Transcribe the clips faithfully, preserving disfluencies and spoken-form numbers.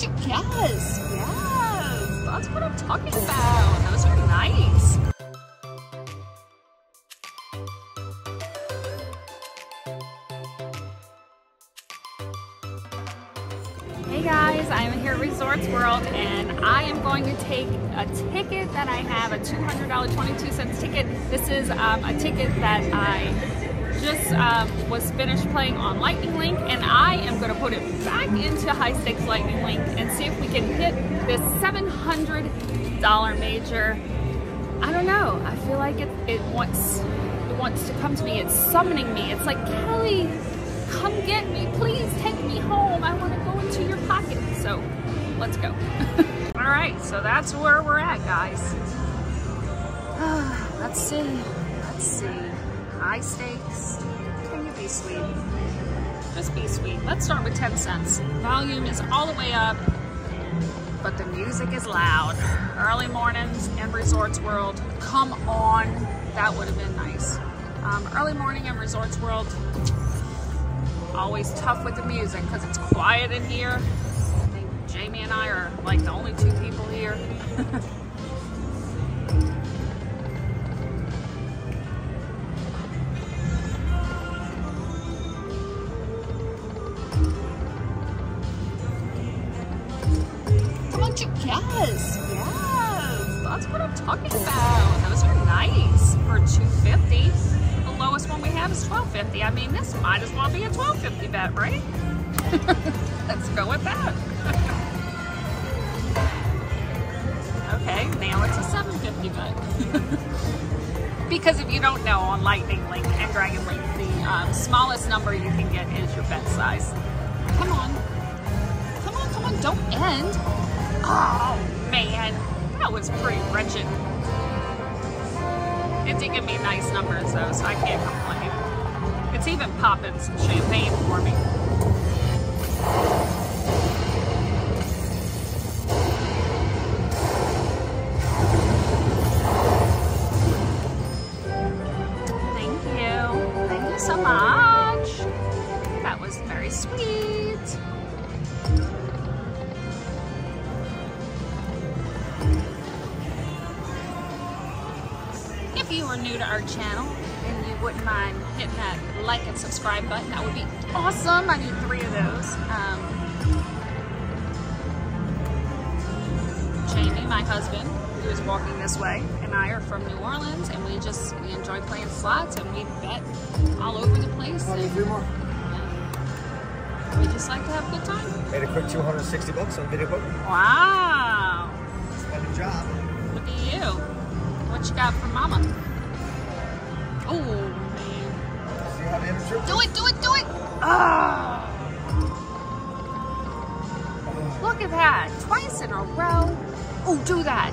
Yes, yes, that's what I'm talking about. Those are nice. Hey guys, I'm here at Resorts World and I am going to take a ticket that I have, a two hundred dollar twenty-two cent ticket. This is um, a ticket that I just um, was finished playing on Lightning Link, and I am going to put it back into High Stakes Lightning Link and see if we can hit this seven hundred dollar major. I don't know. I feel like it, it wants it wants to come to me. It's summoning me. It's like, Kelly, come get me. Please take me home. I want to go into your pocket. So let's go. All right. So that's where we're at, guys. Let's see. Let's see. High stakes. Can you be sweet? Just be sweet. Let's start with ten cents. Volume is all the way up, but the music is loud. Early mornings in Resorts World. Come on. That would have been nice. Um, early morning in Resorts World, always tough with the music because it's quiet in here. I think Jamie and I are like the only two people here. Yes, yes, that's what I'm talking about. Those are nice for two fifty. The lowest one we have is twelve fifty. I mean, this might as well be a twelve fifty bet, right? Let's go with that. Okay, now it's a seven fifty bet. Because if you don't know, on Lightning Link and Dragon Link, the um, smallest number you can get is your bet size. Come on. Come on, come on, don't end. Oh man, that was pretty wretched. It did give me nice numbers though, so I can't complain. It's even popping some champagne for me. Thank you. Thank you so much. That was very sweet. If you are new to our channel and you wouldn't mind hitting that like and subscribe button, that would be awesome. I need three of those. Um, Jamie, my husband, who is walking this way, and I are from New Orleans, and we just we enjoy playing slots and we bet all over the place. I need three more. We just like to have a good time. Made a quick two hundred sixty bucks on video poker. Wow. Good job. Look at you. What you got for mama? Oh, man. Do it, do it, do it! Oh. Look at that. Twice in a row. Oh, do that.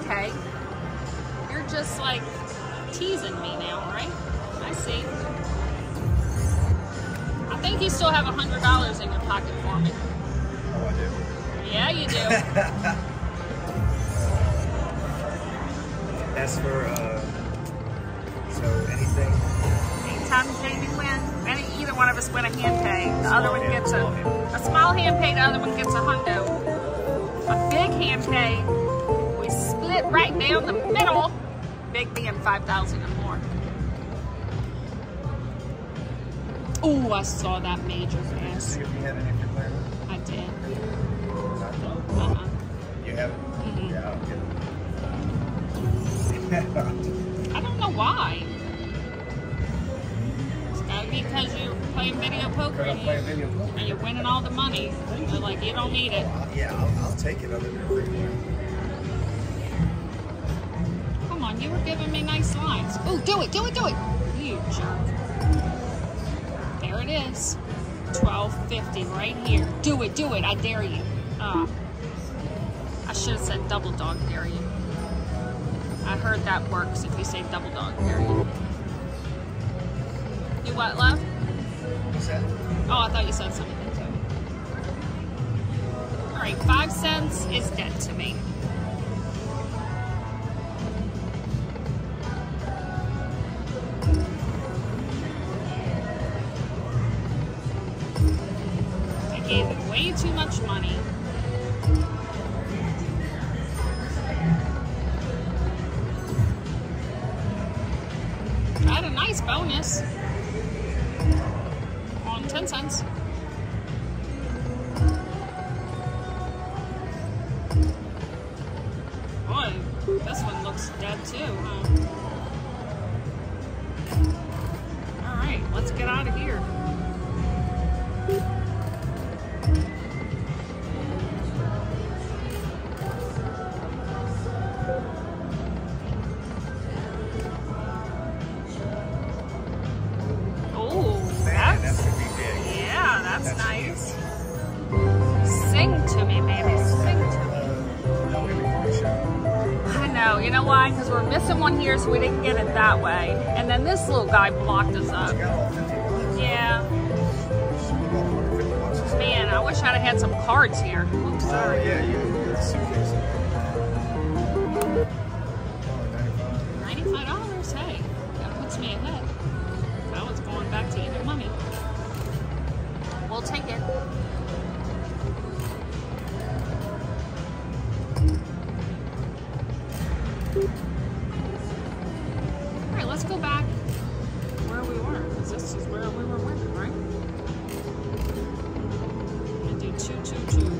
Okay. You're just like teasing me now, right? I see. I think you still have one hundred dollars in your pocket for me. Oh, I do. Yeah, you do. That's for, uh, so anything. Anytime Jamie wins, any, either one of us win a hand pay. The small other one hand, gets a, a small hand pay, the other one gets a hundo. A big hand pay, we split right down the middle, big being five thousand or more. Oh, I saw that major fast. Did you see if you had any of your players? I did. Uh-huh. You have? Mm-hmm. Yeah, I'll get it. I don't know why. It's gotta be because you're playing video poker and, play video poker and you're winning all the money. You're like, you don't need it. Yeah, I'll, I'll take it other than free. Come on, you were giving me nice lines. Oh, do it, do it, do it! You jerk. There it is. twelve fifty right here. Do it, do it, I dare you. Oh. I should have said double dog dare you. I heard that works if you say double dog dare you. You what, love? You said. Oh, I thought you said something too. All right, five cents is dead to me. I gave way too much money. Got a nice bonus on ten cents. Boy, this one looks dead too, huh? Alright, let's get out of here. So we didn't get it that way, and then this little guy blocked us up. Yeah, man, I wish I'd have had some cards here. Oops, sorry. Yeah, you have a suitcase. Ninety-five dollars. Hey, that puts me ahead. That one's going back to even money. We'll take it. Let's go back where we were, because this is where we were working, right? And do two, two, two.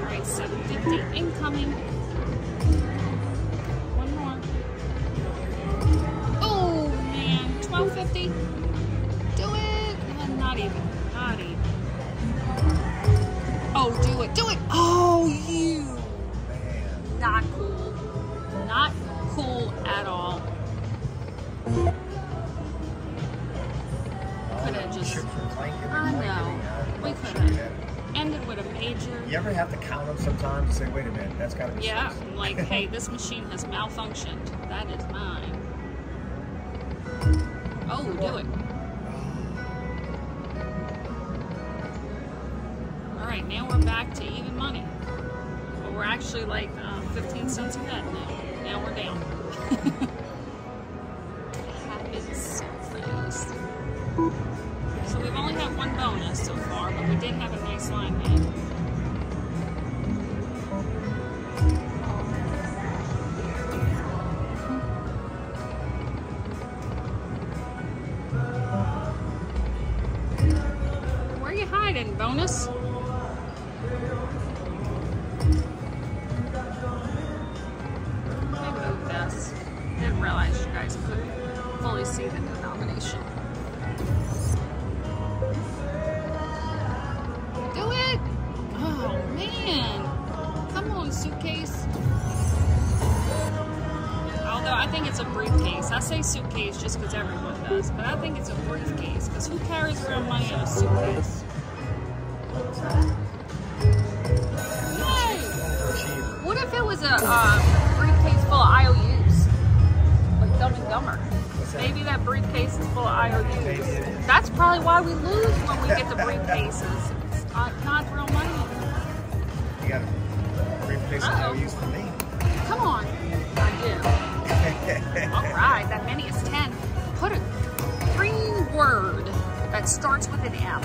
All right, seven fifty incoming. One more. Oh man, twelve fifty. Do it, and then not even. Oh, do it, do it! Oh, you! Not cool. Not cool at all. Could have just... I know. We could have ended with a major... You ever have to count them sometimes and say, wait a minute, that's got to be... Yeah, I'm like, hey, this machine has malfunctioned. That is mine. Oh, do it. Alright, now we're back to even money. But we're actually like uh, fifteen cents ahead now. Now we're down. It happens so fast. So we've only had one bonus so far, but we did have a nice line in. Where are you hiding, bonus? Suitcase just because everyone does, but I think it's a briefcase because who carries around money in a suitcase? Yay! What if it was a uh, briefcase full of I O Us? Like Dumb and Dumber. Maybe that briefcase is full of I O Us. That's probably why we lose when we get the briefcases. It's not, not real money. You got a briefcase of I O Us for me. Come on. I do. Alright, that mini is ten. Put a green word that starts with an M.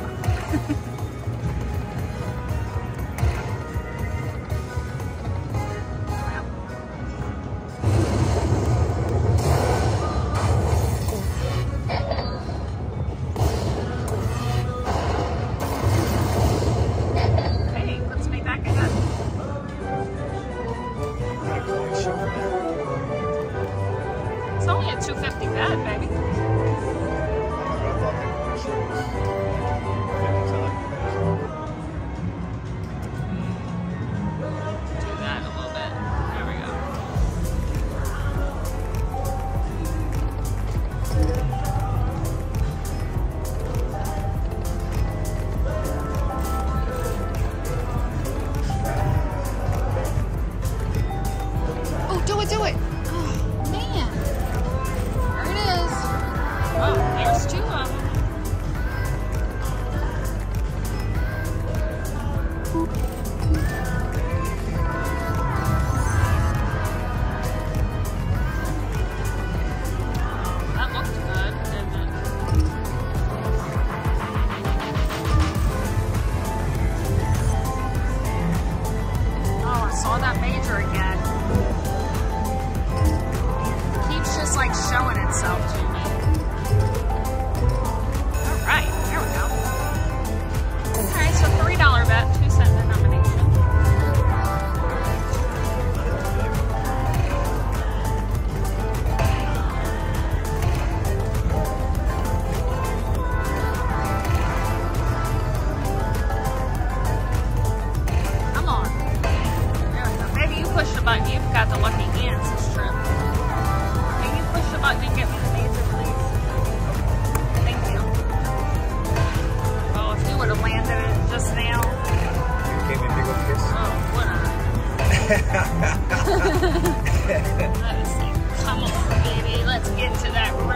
into that room.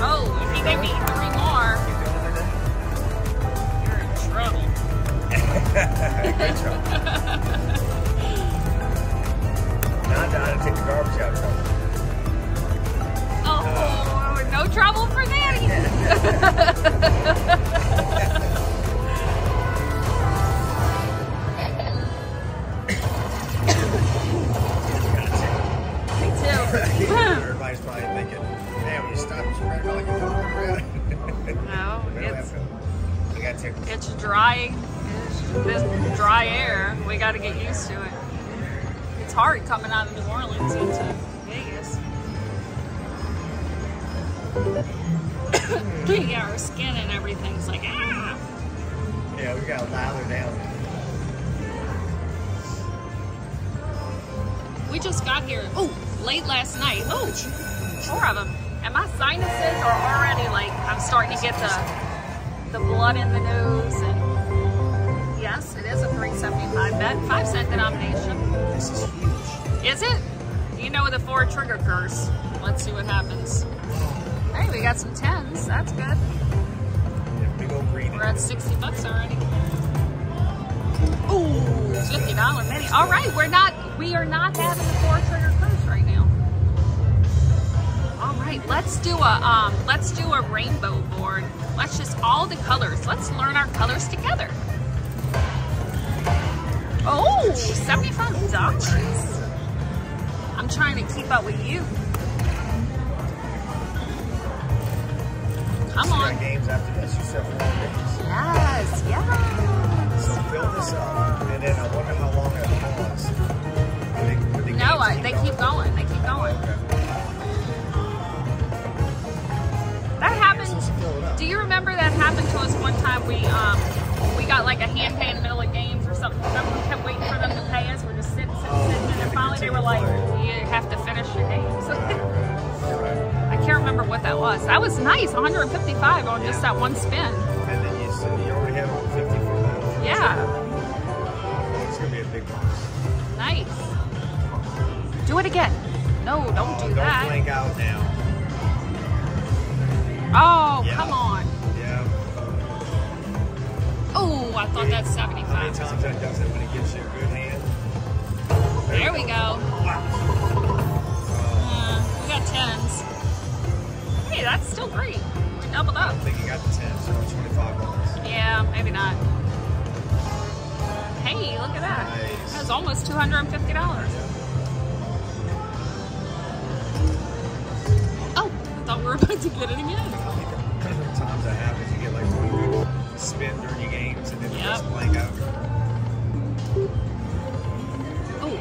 Oh, if you give me three more, you're in trouble. Good trouble. Now I know how to take the garbage out of trouble. Oh, uh, no trouble for Nanny. Everybody's probably thinking, man, when you stop, you right like you're going around. No, it's, we got to. It's dry, it's this dry air. We got to get used to it. It's hard coming out of New Orleans into Vegas. Yeah, our skin and everything's like, ah! Yeah, we got to lather down. We just got here. Oh! Late last night. Oh, four of them. And my sinuses are already like, I'm starting to get the the blood in the nose. And yes, it is a three seventy-five bet, five cent denomination. This is huge. Is it? You know, the four trigger curse. Let's see what happens. Hey, we got some tens. That's good. Yeah, big old green. We're at sixty bucks already. Ooh, fifty dollar mini. All right, we're not, we are not having the four trigger curse. All right, let's do a um, let's do a rainbow board. Let's just all the colors. Let's learn our colors together. Oh, seventy-five dollars. I'm trying to keep up with you. Come on. Games after this, you said four games. Yes, yes. So fill this up, and then I wonder how long it'll last. No, I, they keep going. They keep going. That happened, do you remember that happened to us one time? We um, we got like a hand pay in the middle of games or something. Remember, we kept waiting for them to pay us. We're just sitting, sitting, sitting, and finally they were like, you have to finish your games. I can't remember what that was. That was nice, one hundred fifty-five on just that one spin. And then you said you already had one fifty for that. Yeah. It's going to be a big box. Nice. Do it again. No, don't oh, do don't that. Don't blank out now. Oh, yeah. Come on. Yeah. Oh, I thought that's seventy-five. How many times that does it when it gives you a good hand? There, there we go. Wow. Uh, we got tens. Hey, that's still great. We doubled up. I think you got the tens, so twenty-five dollars. Yeah, maybe not. Hey, look at that. Nice. That was almost two hundred fifty dollars. Yeah. Oh, I thought we were about to get it again. Times that happens, you get like forty people spin during your games and then yep. Just blank out. Oh.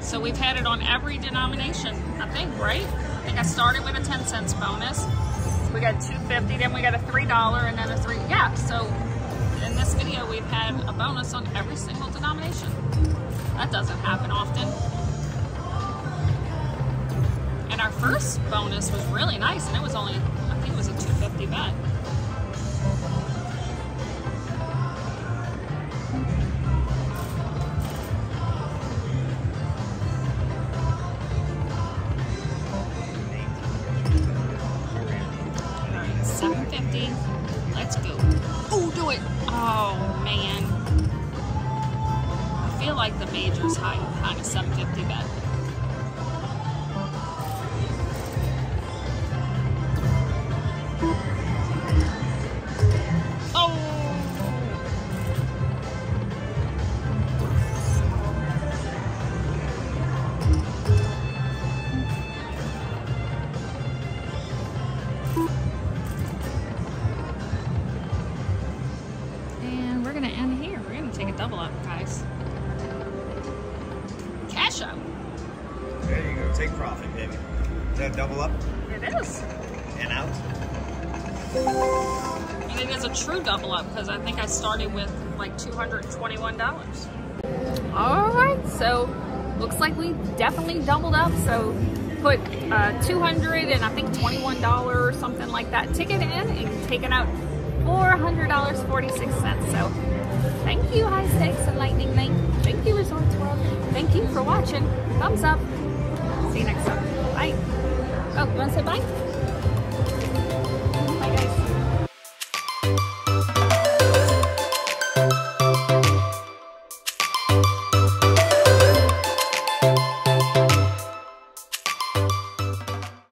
So we've had it on every denomination, I think, right? I think I started with a ten cents bonus. We got two fifty, then we got a three dollar and then a three. Yeah, so in this video we've had a bonus on every single denomination. That doesn't happen often. And our first bonus was really nice, and it was only, I think it was a two fifty bet. seven fifty, let's go. Oh, do it. Oh, man. I feel like the major's high, kind of seven fifty bet. Started with like two hundred twenty-one dollars. All right, so looks like we definitely doubled up. So put uh, two hundred and I think twenty-one dollars or something like that ticket in and taken out four hundred dollars and forty-six cents. So thank you, High Stakes and Lightning Link. Thank you, Resorts World. Thank you, you for watching. Thumbs up. See you next time. Bye. Oh, you want to say bye?